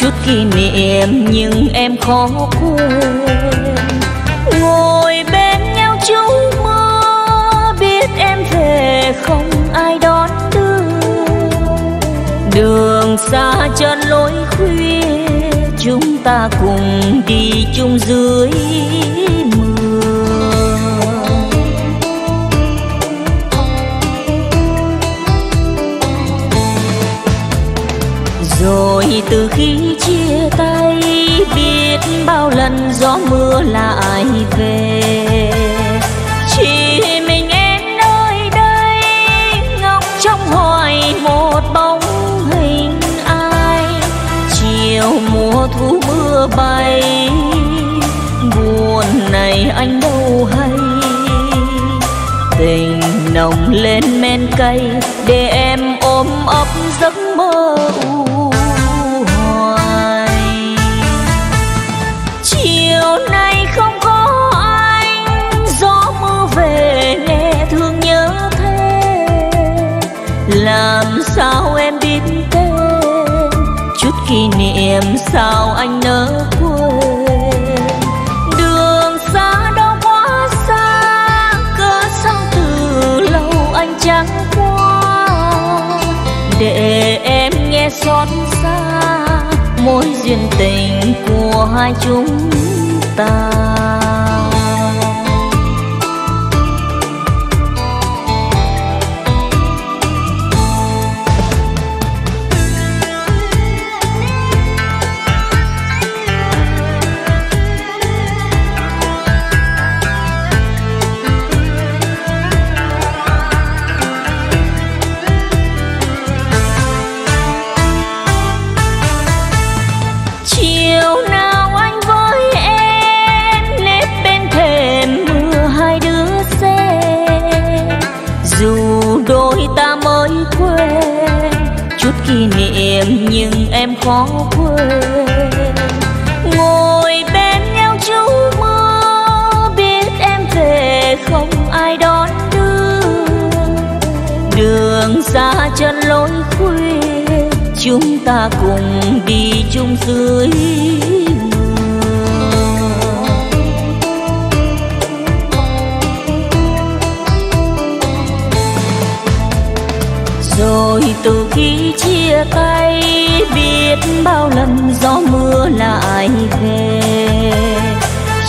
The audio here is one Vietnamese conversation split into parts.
chút kỷ niệm nhưng em khó quên. Ngồi bên nhau chúng mơ, biết em về không ai đón đưa. Đường xa chân lối khuya, chúng ta cùng đi chung dưới rồi. Từ khi chia tay biết bao lần gió mưa lại về, chỉ mình em nơi đây ngọc trong hoài một bóng hình ai. Chiều mùa thu mưa bay buồn này anh đâu hay, tình nồng lên men cay để em ôm ấp giấc mơ. Làm sao em biết tên chút kỷ niệm, sao anh nỡ quên. Đường xa đâu quá xa, cớ sao từ lâu anh chẳng qua, để em nghe xót xa mối duyên tình của hai chúng ta. Kỷ niệm nhưng em khó quên. Ngồi bên nhau chú mơ, biết em về không ai đón đưa. Đường xa chân lối khuya, chúng ta cùng đi chung dưới rồi. Từ khi chia tay biết bao lần gió mưa lại về,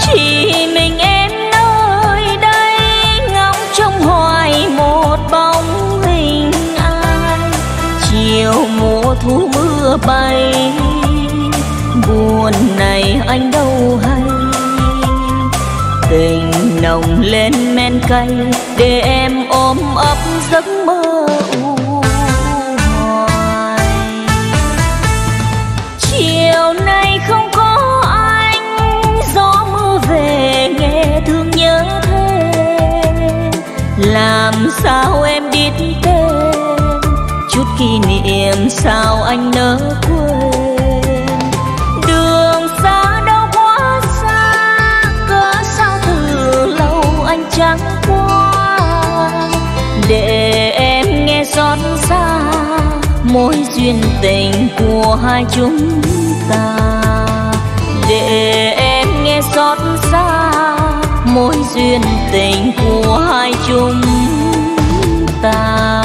chỉ mình em nơi đây ngóng trông hoài một bóng hình ai. Chiều mùa thu mưa bay buồn này anh đâu hay, tình nồng lên men cay để em ôm ấp giấc mơ. Chiều nay không có anh, gió mưa về nghe thương nhớ thêm. Làm sao em biết tên chút kỷ niệm, sao anh nỡ quên. Đường xa đâu quá xa, cớ sao từ lâu anh chẳng qua, để em nghe xót xa mối duyên tình của hai chúng ta. Để em nghe xót xa mối duyên tình của hai chúng ta.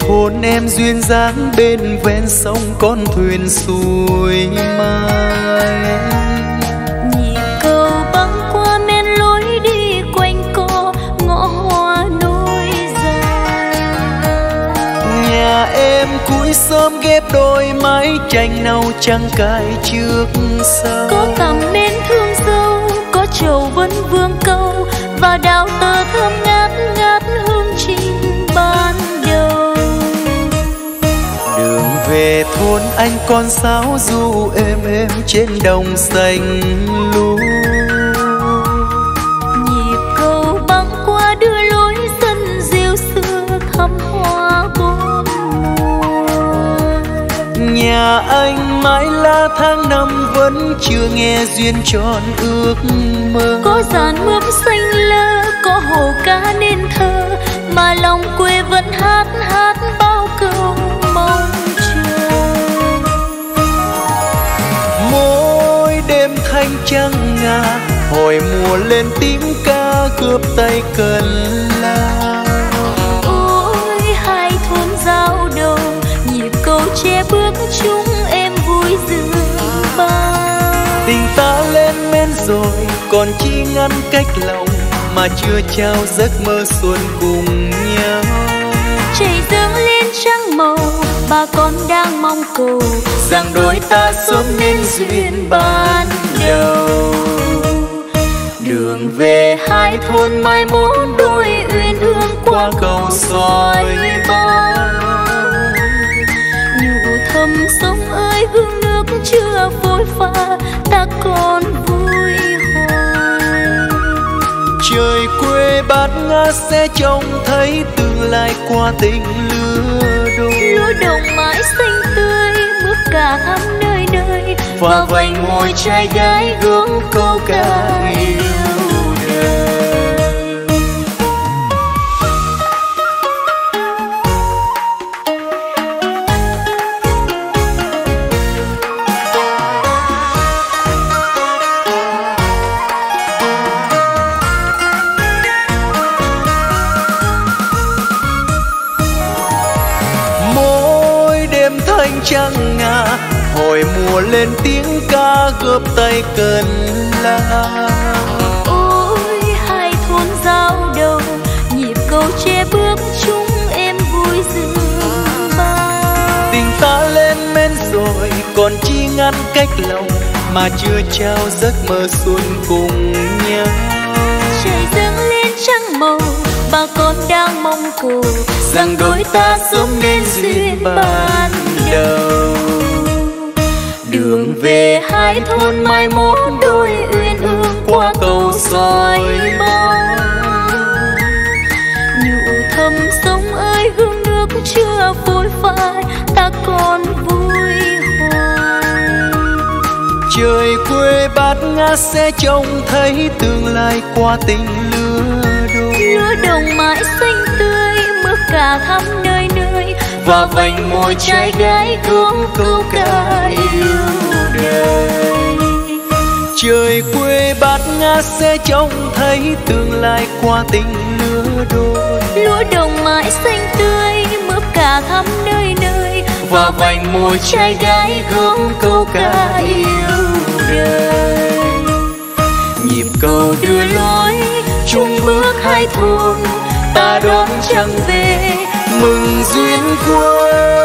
Thôn em duyên dáng bên ven sông, con thuyền xuôi mai. Nhịp cầu băng qua men lối đi quanh co, ngõ hoa nối dài. Nhà em cuối sớm ghép đôi mái tranh nâu trắng cài trước sau. Có tằm men thương dâu, có trầu vẫn vương câu, và đào tơ thơm ngát ngát hương trình ban. về thôn anh con sáo du êm êm trên đồng xanh lúa. Nhịp cầu băng qua đưa lối dân diêu xưa thăm hoa bốn mùa. Nhà anh mãi là tháng năm vẫn chưa nghe duyên tròn ước mơ. Có dàn mướp xanh lơ, có hồ cá nên thơ, mà lòng quê vẫn hát hát bao câu mong chờ. Mỗi đêm thanh trăng nga, hồi mùa lên tiếng ca cướp tay cần la. Ôi hai thôn giao đầu, nhịp câu che bước chúng em vui dương ba. Tình ta lên men rồi, còn chi ngăn cách lòng, mà chưa trao giấc mơ xuân cùng nhau. Trời dâng lên trắng màu, bà con đang mong cầu rằng đôi ta sớm nên duyên ban đầu. Đường về hai thôn mai mốt đôi uyên ương qua cầu soi bóng. Nhủ thầm sông ơi hương nước chưa vội pha, ta còn vui hoài. Trời quê bát ngát sẽ trông thấy tương lai qua tình lúa đồng mãi xanh tươi, mướp cả khắp nơi nơi, và vành môi trai gái hướng câu ca yêu. Trăng nga, hồi mùa lên tiếng ca góp tay cần la. Ôi hai thôn giao đầu, nhịp cầu che bước chúng em vui dương ba. Tình ta lên men rồi, còn chi ngăn cách lòng, mà chưa trao giấc mơ xuân cùng nhau. Trời dâng lên trắng màu, bà con đang mong cầu rằng đôi ta sớm nên duyên ban đầu. Đường về hai thôn mai mốt đôi uyên ương qua cầu soi bóng. Nhủ thầm sông ơi hương nước chưa phôi phai, ta còn vui hoài. Trời quê bát ngát sẽ trông thấy tương lai qua tình lúa đồng mãi xanh tươi, mưa cả khắp nơi nơi, và vành môi trai gái hướng câu ca yêu đời. Trời quê bát ngát sẽ trông thấy tương lai qua tình lúa đồng mãi xanh tươi, mưa cả khắp nơi nơi, và vành môi trai gái hướng câu ca yêu đời. Nhịp cầu đưa lối chung bước hai thôn, ta đón trăng về mừng duyên quê.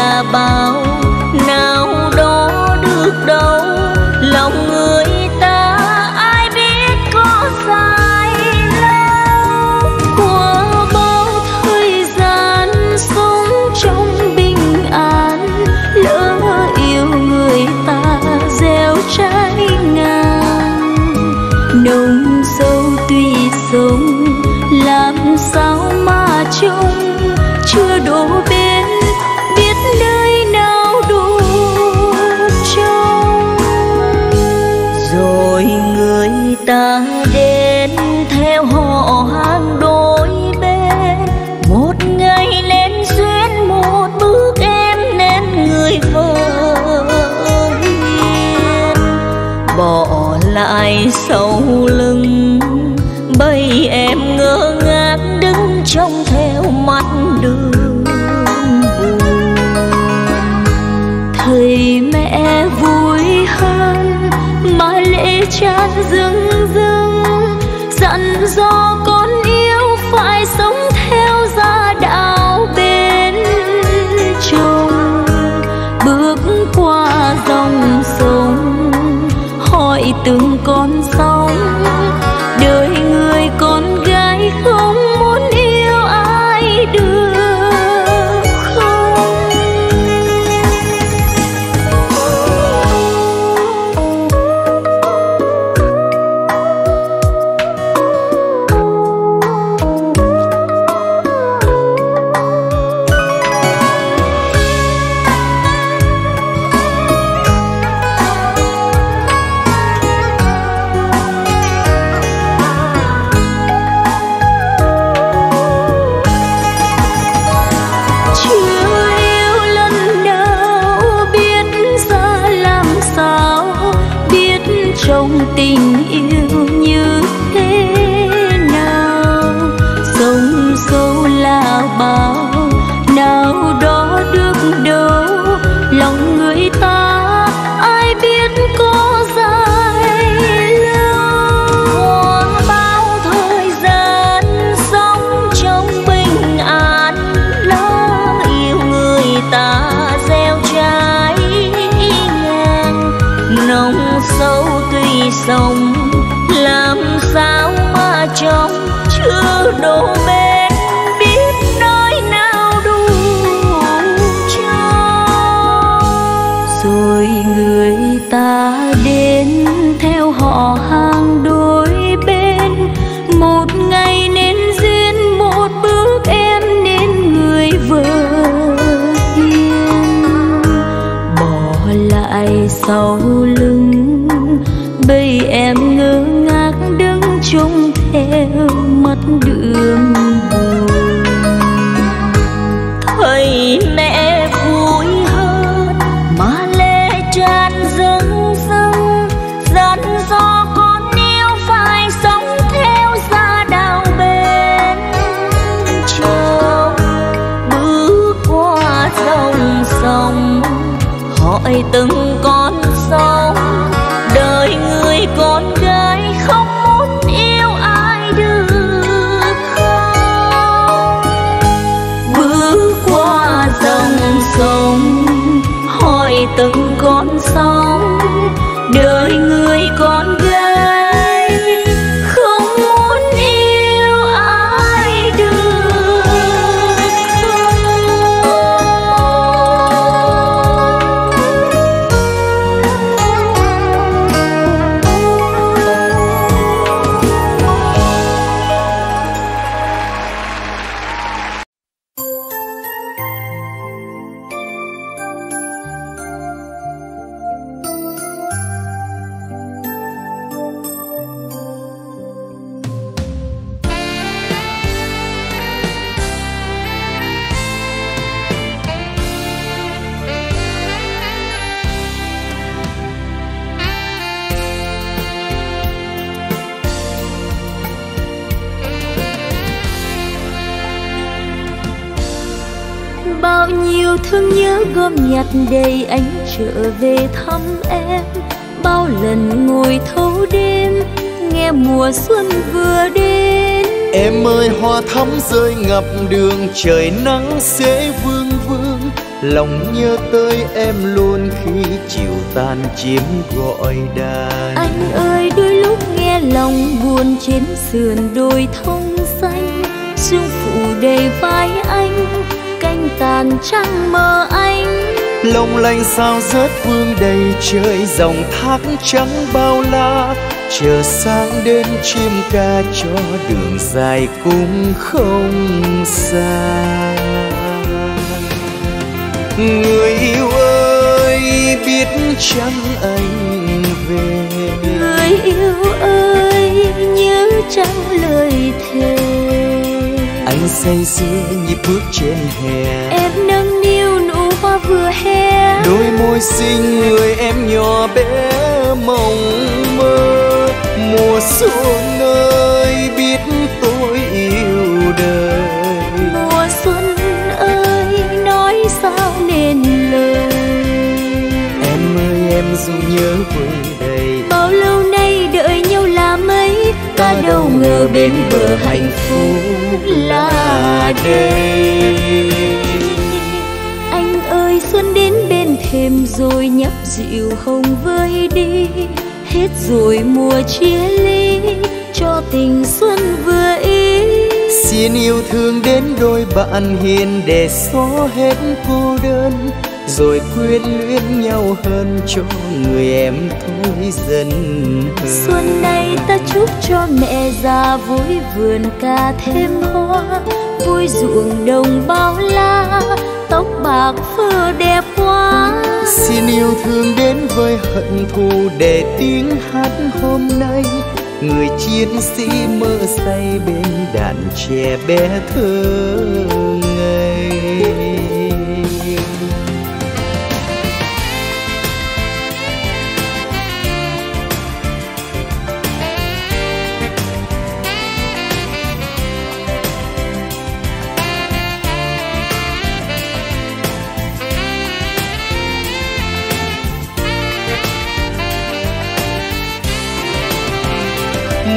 là bao nào đó được đâu, lòng người ta ai biết có dài lâu. Qua bao thời gian sống trong bình an, lỡ yêu người ta gieo trái ngang. Nồng sâu tuy sống làm sao mà trông chưa đổ bên, biết nơi nào đủ trông. Rồi người ta đến theo họ hàng đôi bên, một ngày lên duyên một bước em nên người vợ hiền. Bỏ lại sau lưng bây em ngỡ ngác đứng trông theo mắt đường buồn. Thầy mẹ vui hơn mà lễ cha dưng dưng dặn dò con yêu phải sống theo gia đạo bên chồng. Bước qua dòng sông hỏi từng con sóng, đời người con gái không muốn yêu ai được không. Trong tình yêu như thế nào, sông sâu là bao nào đó được đâu, lòng người ta ai biết có dài lâu. Qua bao thời gian sống trong bình an, lỡ yêu người ta gieo trái ngang. Nồng sâu tuy sông làm sao mà trông, chưa đổ bên biết nơi nào đủ trông. Rồi người ta đến theo họ hàng đôi bên, một ngày nên duyên một bước em nên người vợ hiền. Bỏ lại sau lưng bây em ngơ ngác đứng trông theo mắt đường buồn. Thầy mẹ vui hơn mà lê tràn dâng dâng dặn dò con yêu phải sống theo gia đạo bên chồng. Bước qua dòng sông hỏi từng con sông, đời người con gái không muốn yêu ai được không. Bước qua dòng sông hỏi từng con sóng, đời người con gái không muốn yêu ai được không. Bao nhiêu thương nhớ gom nhặt đầy anh trở về thăm em. Bao lần ngồi thâu đêm nghe mùa xuân vừa đến. Em ơi hoa thắm rơi ngập đường, trời nắng sẽ vương vương. lòng nhớ tới em luôn khi chiều tan chiếm gọi đàn. Anh ơi đôi lúc nghe lòng buồn trên sườn đồi thông xanh, sương phủ đầy vai anh, canh tàn trăng mơ anh. Lòng lanh sao rớt vương đầy trời, dòng thác trắng bao la, chờ sáng đến chim ca cho đường dài cũng không xa. Người yêu ơi biết chăng anh về, người yêu ơi nhớ chăng lời thề. Anh say sưa nhịp bước trên hè, em nâng niu nụ hoa vừa hé. Đôi môi xinh người em nhỏ bé mộng mơ, mùa xuân ơi biết tôi yêu đời. Mùa xuân ơi nói sao nên lời, em ơi em dù nhớ vơi đầy, bao lâu nay đợi nhau là mấy, ta đâu ngờ bên bờ hạnh phúc là đây. Anh ơi xuân đến bên thềm rồi nhấp dịu hồng vơi đi, hết rồi mùa chia ly cho tình xuân vừa ý. Xin yêu thương đến đôi bạn hiền để xóa hết cô đơn, rồi quyến luyến nhau hơn cho người em thôi dần. Xuân nay ta chúc cho mẹ già vui vườn cà thêm hoa, vui ruộng đồng bao la, tóc bạc phơ đẹp quá. Xin yêu thương đến với hận thù để tiếng hát hôm nay, người chiến sĩ mơ say bên đàn trẻ bé thơ ngây.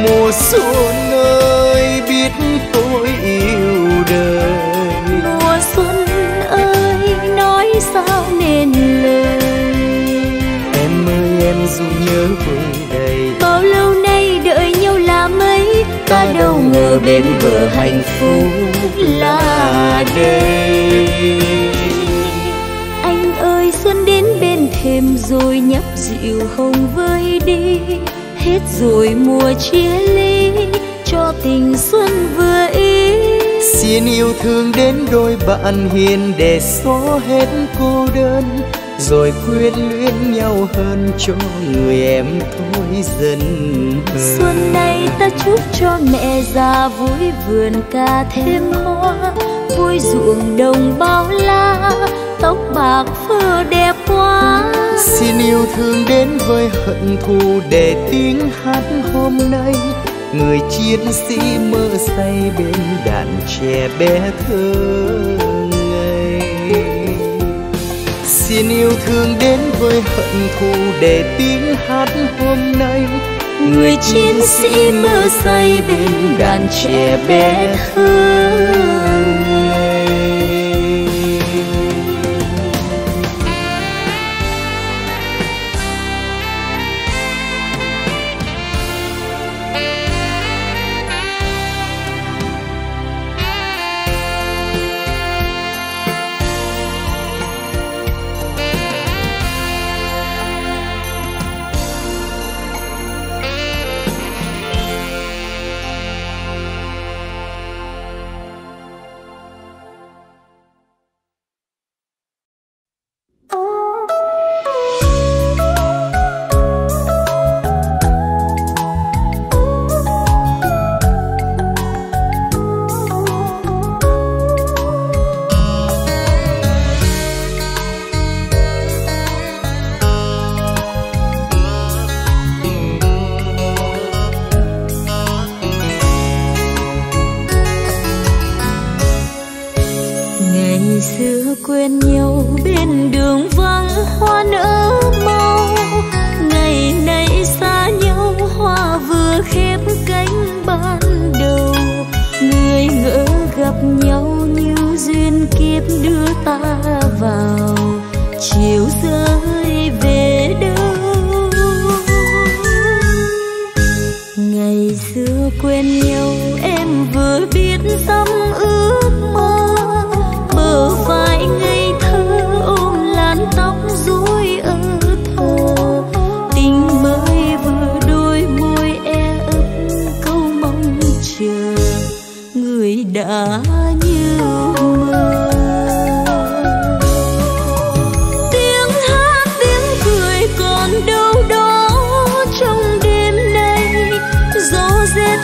Mùa xuân ơi biết tôi yêu đời, mùa xuân ơi nói sao nên lời, em ơi em dù nhớ vơi đầy, bao lâu nay đợi nhau là mấy, ta đâu ngờ bên bờ hạnh phúc là đây. Anh ơi xuân đến bên thềm rồi nhấp dịu hồng vơi đi, hết rồi mùa chia ly cho tình xuân vừa ý. Xin yêu thương đến đôi bạn hiền để xóa hết cô đơn, rồi quyến luyến nhau hơn cho người em thôi dần. Xuân nay ta chúc cho mẹ già vui vườn cà thêm hoa, vui ruộng đồng bao la, tóc bạc phơ đẹp quá. Xin yêu thương đến với hận thù để tiếng hát hôm nay, người chiến sĩ mơ say bên đàn trẻ bé thơ ngây. Xin yêu thương đến với hận thù để tiếng hát hôm nay, người chiến sĩ mơ say bên đàn trẻ bé thơ ngây. chiều rơi về đâu. Ngày xưa quen nhau em vừa biết dám ước mơ, bờ vai ngây thơ ôm làn tóc rối ở thơ. Tình mới vừa đôi môi e ấp câu mong chờ, người đã như mơ.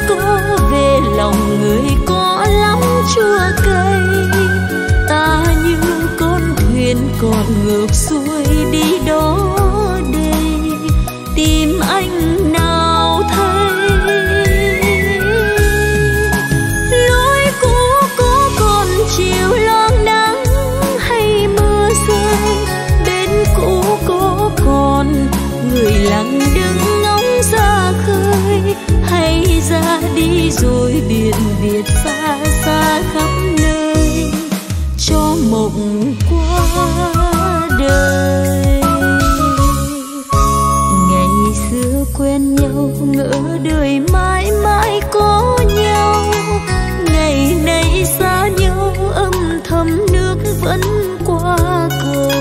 Có về lòng người có lắm chua cay, ta như con thuyền còn ngược xuôi đi đó đây, tìm anh nào thấy. Lối cũ có còn chiều loang nắng hay mưa rơi, bên cũ có còn người lặng đứng ngóng ra khơi, hay ra đi rồi biển biệt xa xa khắp nơi cho mộng qua đời. Ngày xưa quen nhau ngỡ đời mãi mãi có nhau, ngày nay xa nhau âm thầm nước vẫn qua cầu.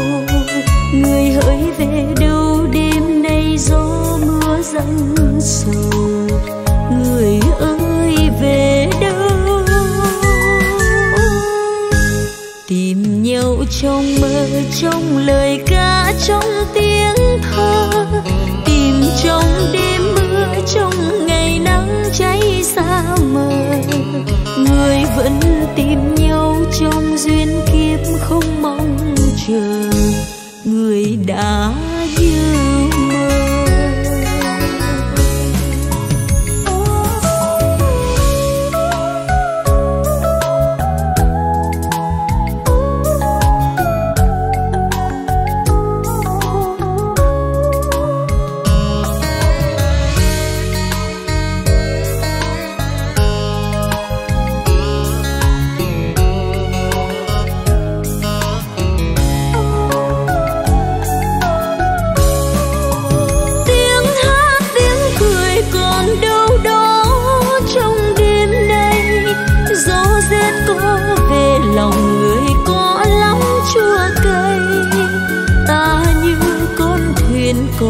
Người hỡi về đâu đêm nay gió mưa dâng sầu, người ơi về đâu. Tìm nhau trong mơ, trong lời ca, trong tiếng thơ, tìm trong đêm mưa, trong ngày nắng cháy xa mờ. Người vẫn tìm nhau trong duyên kiếp không mong chờ, người đã như mơ.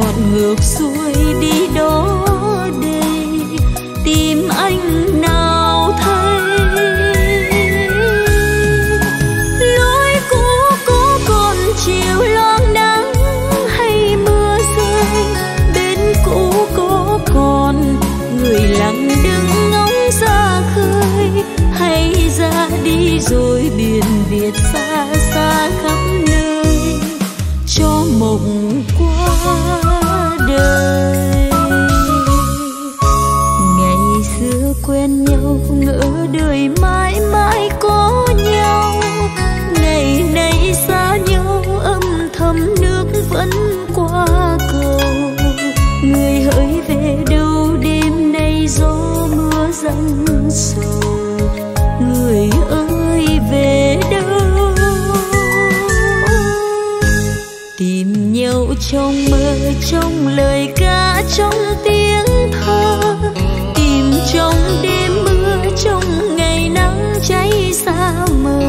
Còn ngược xuôi đi đó đây, tìm anh nào thấy. Lối cũ có còn chiều loang nắng hay mưa rơi, bên cũ có còn người lặng đứng ngóng ra khơi, hay ra đi rồi biển biệt xa xa khắp nơi cho mộng qua đời. Ngày xưa quen nhau ngỡ đời mãi mãi có nhau, ngày nay xa nhau âm thầm nước vẫn qua cầu. Người hỡi về đâu đêm nay gió mưa dâng sầu, người ơi về đâu. Tìm nhau trong mơ, trong lời ca, trong tiếng thơ, tìm trong đêm mưa, trong ngày nắng cháy xa mờ.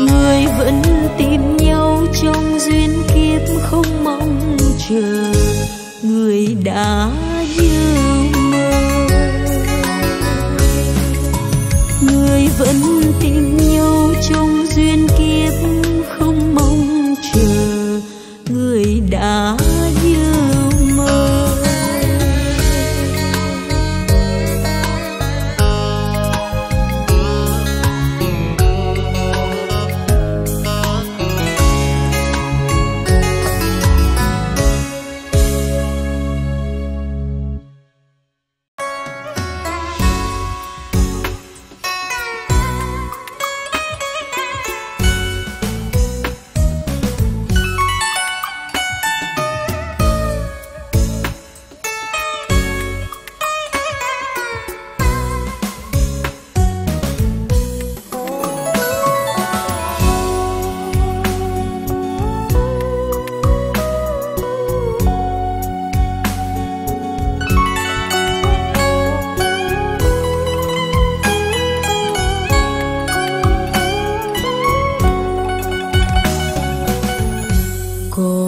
Người vẫn tìm nhau trong duyên kiếp không mong chờ, người đã như mơ. Người vẫn tìm nhau trong duyên kiếp không mong chờ, người đã như mơ.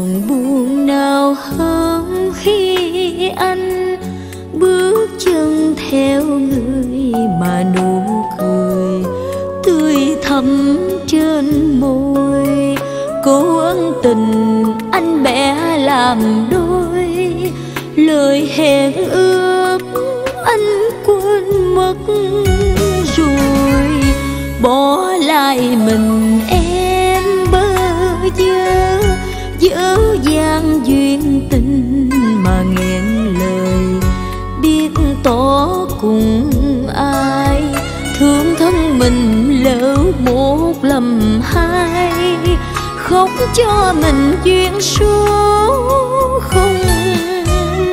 còn buồn nào hơn khi anh bước chân theo người mà nụ cười tươi thắm trên môi. Cố ân tình anh bẻ làm đôi, lời hẹn ước anh quên mất rồi, bỏ lại mình em bơ vơ. Dở dang duyên tình mà nghẹn lời, biết tỏ cùng ai. Thương thân mình lỡ một lầm hai, khóc cho mình duyên số không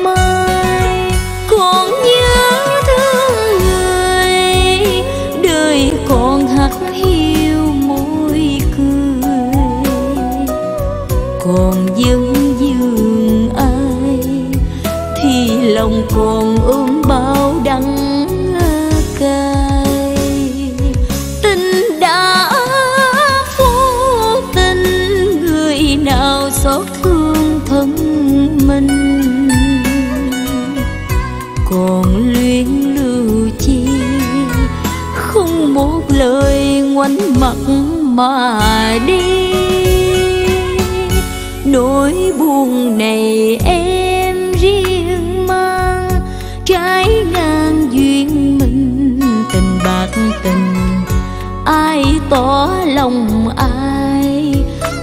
mai. Còn nhớ thương người, đời còn hắt hiu môi cười, còn vẫn dường ai thì lòng còn ôm bao đắng. Còn luyến lưu chi không một lời ngoảnh mặt mà đi. Nỗi buồn này em riêng mang, trái ngang duyên mình tình bạc tình. Ai tỏ lòng ai,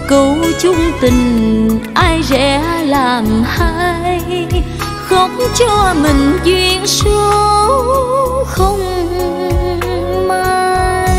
câu chung tình ai rẽ làm hai. Khóc cho mình duyên số không mai.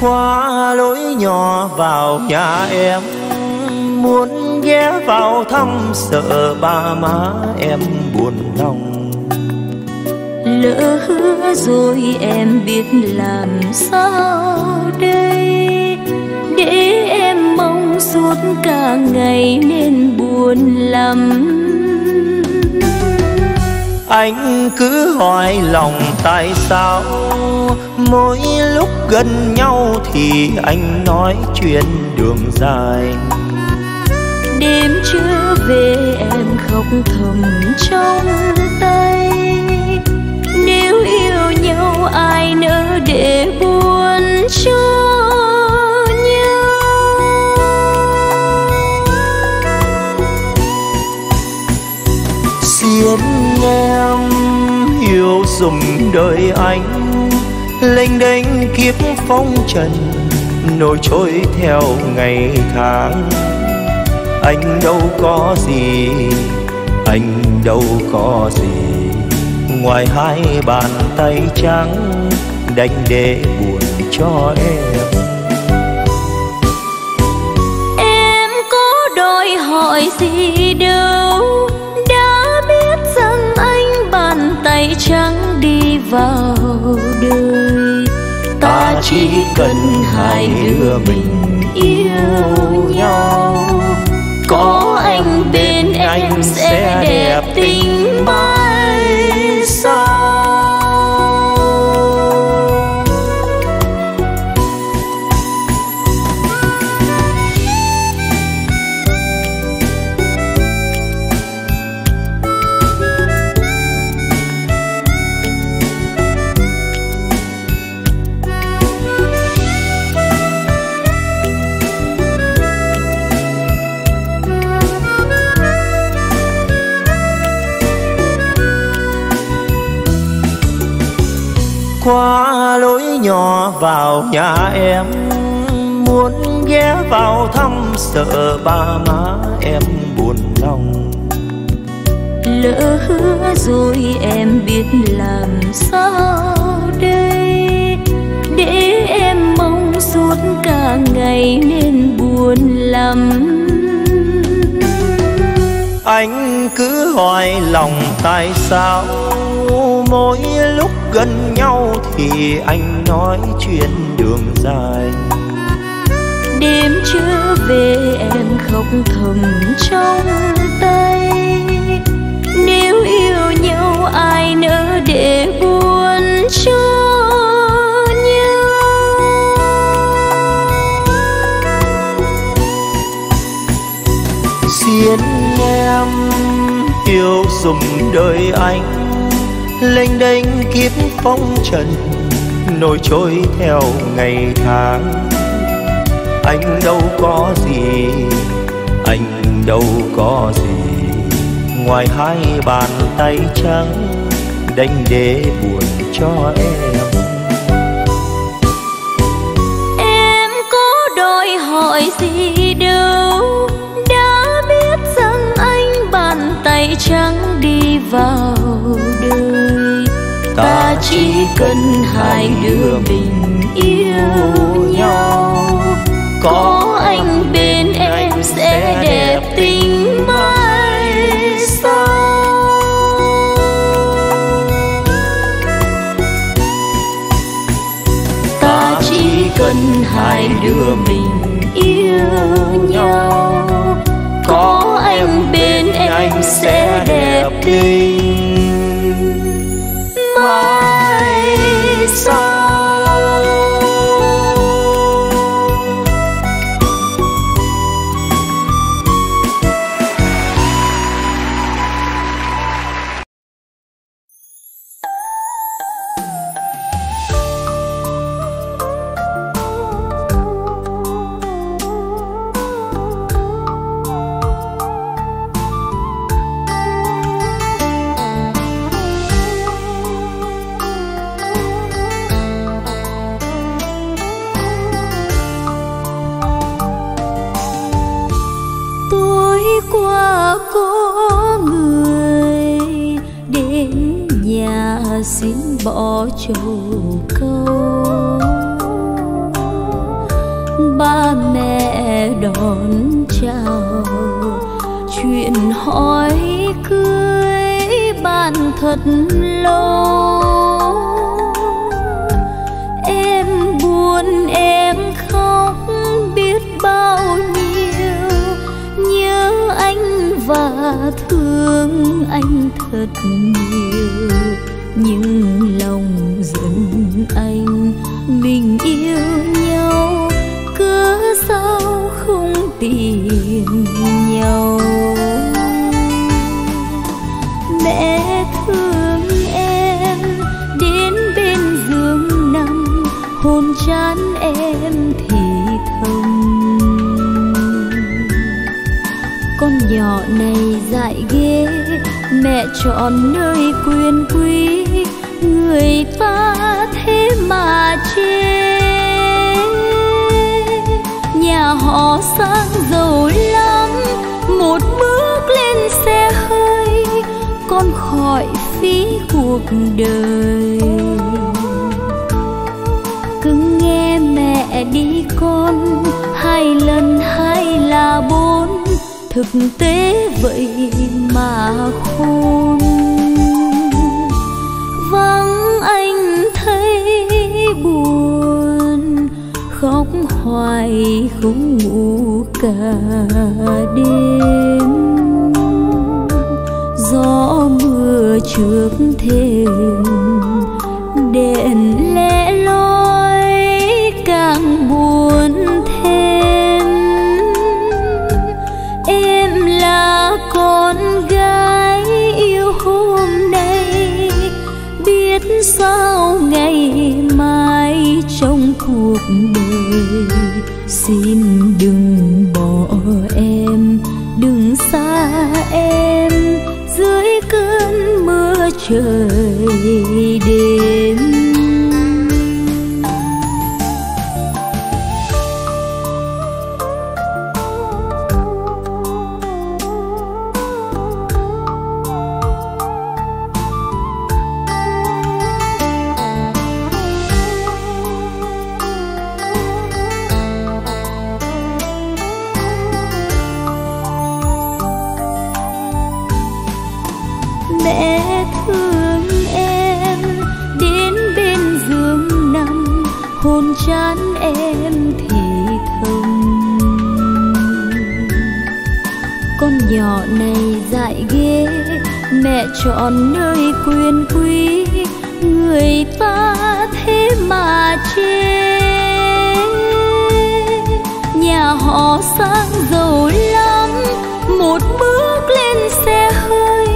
Qua lối nhỏ vào nhà em, muốn ghé vào thăm sợ ba má em buồn lòng. Lỡ hứa rồi em biết làm sao đây, để em mong suốt cả ngày nên buồn lắm. Anh cứ hỏi lòng tại sao Mỗi lúc gần nhau thì anh nói chuyện đường dài. Đêm chưa về em khóc thầm trong tay. Nếu yêu nhau ai nỡ để buồn cho nhau. Xiên em hiểu dùm đời anh, lênh đênh kiếp phong trần nổi trôi theo ngày tháng. Anh đâu có gì, anh đâu có gì ngoài hai bàn tay trắng đành để buồn cho em. Em có đòi hỏi gì đâu, đã biết rằng anh bàn tay trắng đi vào đời. Ta chỉ cần hai đứa mình yêu nhau, có anh bên em sẽ đẹp tình mãi sau. Qua lối nhỏ vào nhà em, muốn ghé vào thăm sợ ba má em buồn lòng. Lỡ hứa rồi em biết làm sao đây, để em mong suốt cả ngày nên buồn lắm. Anh cứ hỏi lòng tại sao mỗi lúc gần nhau thì anh nói chuyện đường dài. Đêm chưa về em khóc thầm trong tay. Nếu yêu nhau ai nỡ để buồn cho nhau. Xin em yêu dùm đời anh, lênh đênh kiếp phong trần nổi trôi theo ngày tháng. Anh đâu có gì, anh đâu có gì ngoài hai bàn tay trắng đành để buồn cho em. Em có đòi hỏi gì đâu, đã biết rằng anh bàn tay trắng đi vào đời. Ta chỉ cần hai đứa mình yêu nhau, có anh bên em sẽ đẹp tình mãi sau. Ta chỉ cần hai đứa mình yêu nhau, có anh bên em sẽ đẹp tình. Bỏ trầu câu, ba mẹ đón chào, chuyện hỏi cưới bàn thật lâu. Em buồn em khóc biết bao nhiêu, nhớ anh và thương anh thật nhiều. nhưng lòng giận anh mình yêu nhau cớ sao không tìm nhau. Mẹ thương em đến bên giường nằm, hôn trán em thì thầm con nhỏ này dại ghê. Mẹ chọn nơi quyền quý, người ta thế mà chê. Nhà họ sang giàu lắm, một bước lên xe hơi, con khỏi phí cuộc đời. Cứ nghe mẹ đi con, 2 lần 2 là 4, thực tế vậy mà khôn. Vắng anh thấy buồn, khóc hoài không ngủ cả đêm. Gió mưa trước thềm, đèn lẻ loi càng buồn thêm. Em là con gái yêu hôm nay, biết sao ngày mai trong cuộc đời. Xin đừng bỏ em, đừng xa em dưới cơn mưa trời đêm. Chán em thì thầm con nhỏ này dại ghê. Mẹ chọn nơi quyền quý, người ta thế mà chê. Nhà họ sang giàu lắm, một bước lên xe hơi,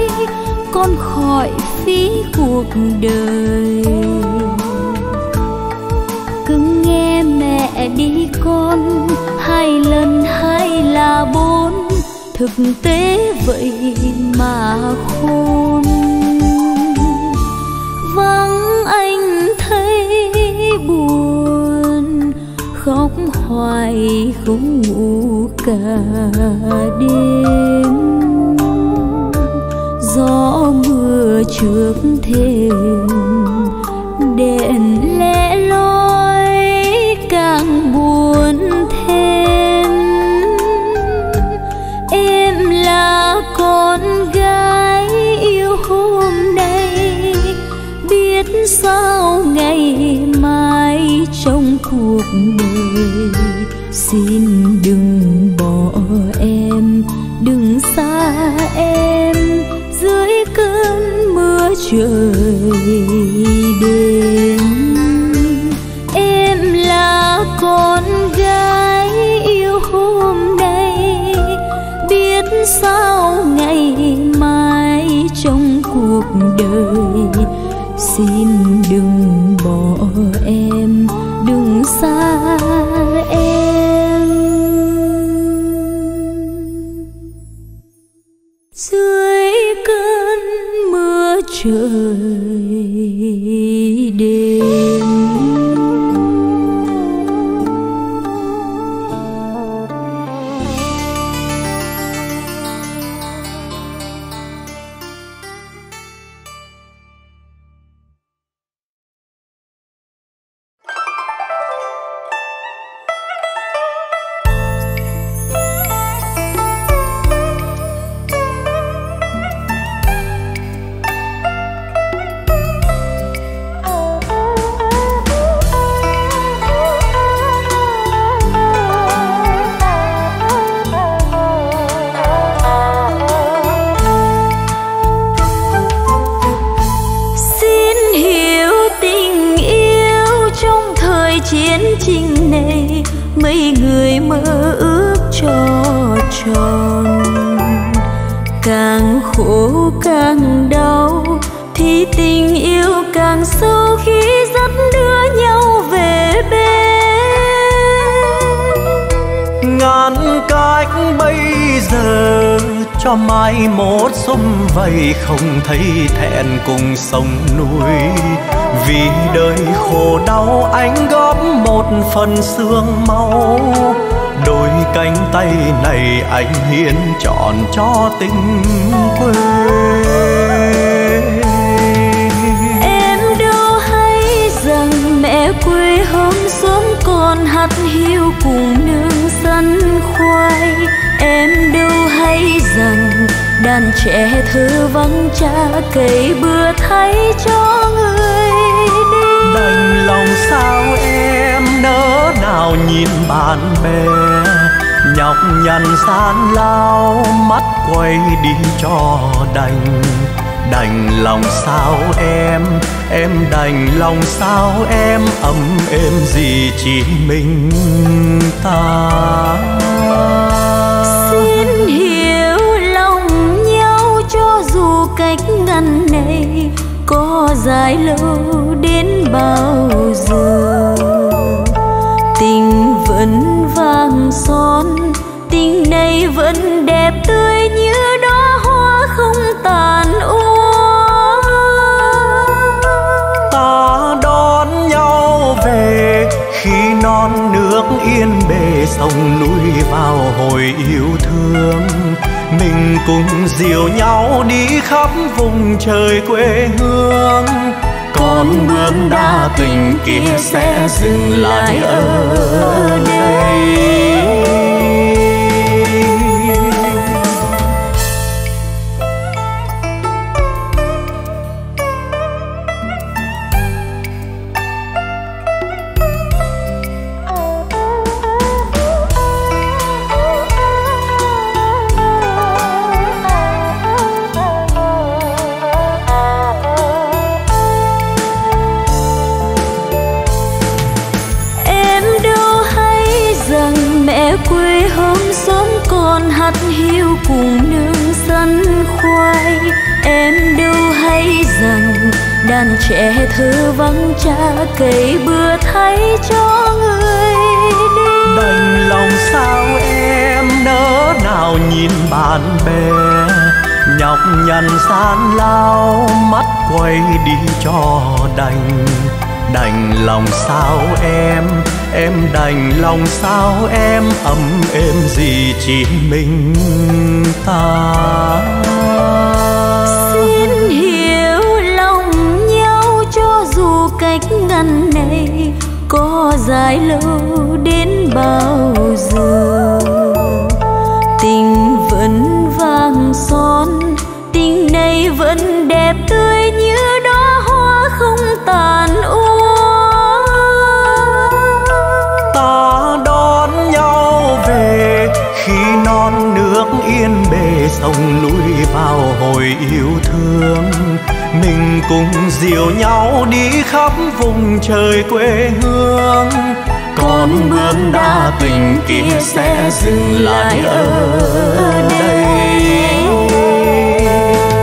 con khỏi phí cuộc đời. Mẹ đi con, 2 lần 2 là 4, thực tế vậy mà khôn. Vắng anh thấy buồn, khóc hoài không ngủ cả đêm. Gió mưa trước thềm, đèn lẻ loi càng buồn thêm. Em là con gái yêu hôm nay, biết sao ngày mai trong cuộc đời. Xin đừng bỏ em, đừng xa em dưới cơn mưa trời đêm. Con gái yêu hôm nay, biết sao ngày mai trong cuộc đời. Xin đừng bỏ em, đừng xa em dưới cơn mưa trời đêm. nén chinh này mấy người mơ ước cho tròn. Càng khổ càng đau thì tình yêu càng sâu khi dắt đưa nhau về bên. Ngàn cách bây giờ cho mai mốt xum vầy không thấy thẹn cùng sông núi. Vì đời khổ đau anh góp một phần xương máu, đôi cánh tay này anh hiến trọn cho tình quê. Em đâu hay rằng mẹ quê hôm sớm còn hạt hiu cùng nương sắn khoai. Em đâu hay rằng đàn trẻ thơ vắng cha cầy bừa thay cho người đi. Đành lòng sao em nỡ nào nhìn bạn bè nhọc nhằn gian lao, mắt quay đi cho đành. Đành lòng sao em đành lòng sao em ấm êm gì chỉ mình ta. Xin hiểu lòng nhau cho dù cách ngăn này có dài lâu đến bao giờ. Tình vẫn vàng son, tình này vẫn đẹp tươi như đóa hoa không tàn úa. Ta đón nhau về khi non nước yên bề sông núi vào hồi yêu thương. Mình cùng dìu nhau đi khắp vùng trời quê hương. Con bướm đa tình kia sẽ dừng lại ở đây. Cùng nương sắn khoai. Em đâu hay rằng đàn trẻ thơ vắng cha cầy bừa thay cho người đi. Đành lòng sao em nỡ nào nhìn bạn bè nhọc nhằn gian lao, mắt quay đi cho đành. Đành lòng sao em đành lòng sao em ấm êm gì chỉ mình ta. Xin hiểu lòng nhau cho dù cách ngăn này có dài lâu đến bao giờ. Tình vẫn vàng son, tình này vẫn đẹp tươi như đóa hoa không tàn úa. Khi non nước yên bề sông núi vào hồi yêu thương. Mình cùng dìu nhau đi khắp vùng trời quê hương. Con bướm đa tình kia sẽ dừng lại ở đây.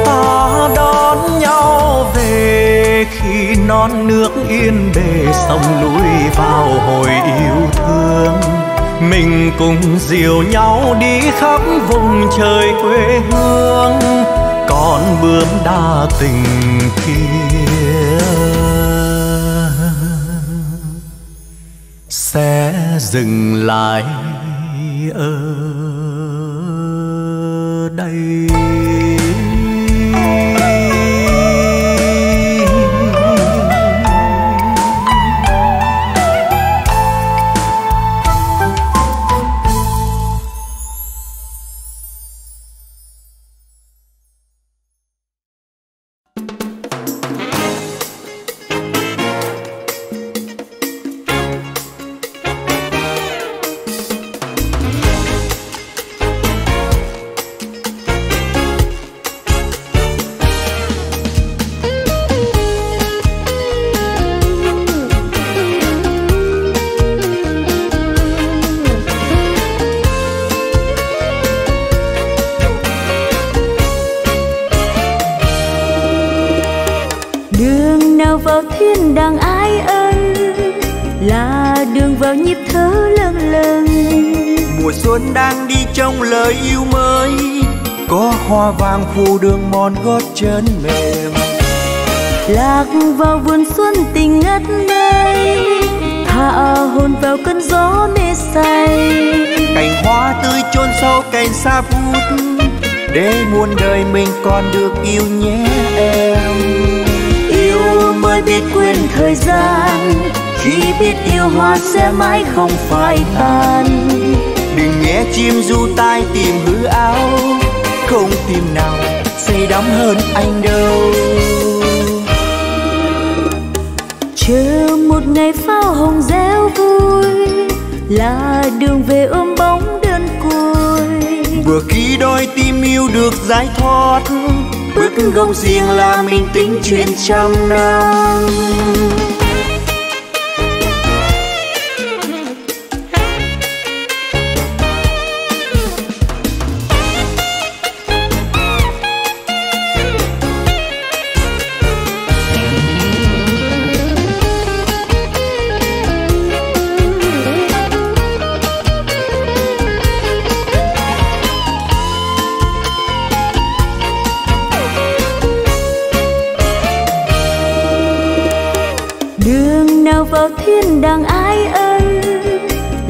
Ta đón nhau về khi non nước yên bề sông núi vào hồi yêu thương. Mình cùng dìu nhau đi khắp vùng trời quê hương. Con bướm đa tình kia sẽ dừng lại ở đây. lòng đang ái ân là đường vào nhịp thở lâng lâng. Mùa xuân đang đi trong lời yêu mới, có hoa vàng phủ đường mòn gót chân mềm. Lạc vào vườn xuân tình ngất ngây, thả hồn vào cơn gió mê say. Cành hoa tươi chôn sâu cành sa phút, để muôn đời mình còn được yêu nhé em. Yêu mới biết quên thời gian, khi biết yêu hoa sẽ mãi không phai tàn. Đừng nghe chim du tai tìm hư áo, không tìm nào say đắm hơn anh đâu. Chờ một ngày pháo hồng réo vui, là đường về ôm bóng đơn côi. Vừa khi đôi tim yêu được giải thoát, bước gông riêng là mình tính chuyện trăm năm. Thiên đàng ái ân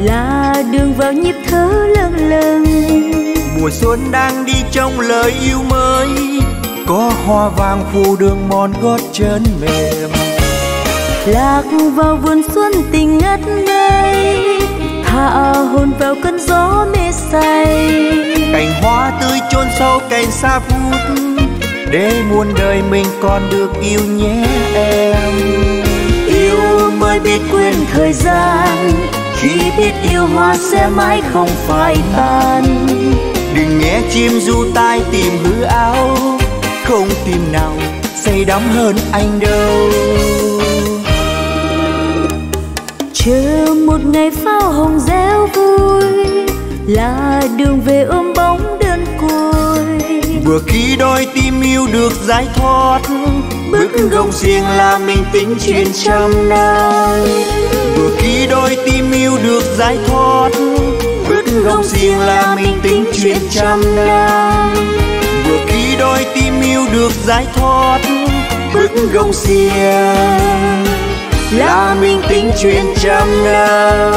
là đường vào nhịp thở lâng lâng. Mùa xuân đang đi trong lời yêu mới, có hoa vàng phủ đường mòn gót chân mềm. Lạc vào vườn xuân tình ngất ngây, thả hồn vào cơn gió mê say. Cành hoa tươi chôn sâu cành sa phút, để muôn đời mình còn được yêu nhé em. Mới biết quên thời gian, khi biết yêu hoa sẽ mãi không phai tàn. Đừng nghe chim du tai tìm hư áo, không tìm nào say đắm hơn anh đâu. Chờ một ngày pháo hồng réo vui, là đường về ôm bóng đơn côi. Vừa khi đôi tim yêu được giải thoát, bước gông riêng là mình tính chuyện trăm năm. Vừa khi đôi tim yêu được giải thoát, bước gông riêng là mình tính chuyện trăm năm. Vừa khi đôi tim yêu được giải thoát, bước gông riêng là mình tính chuyện trăm năm.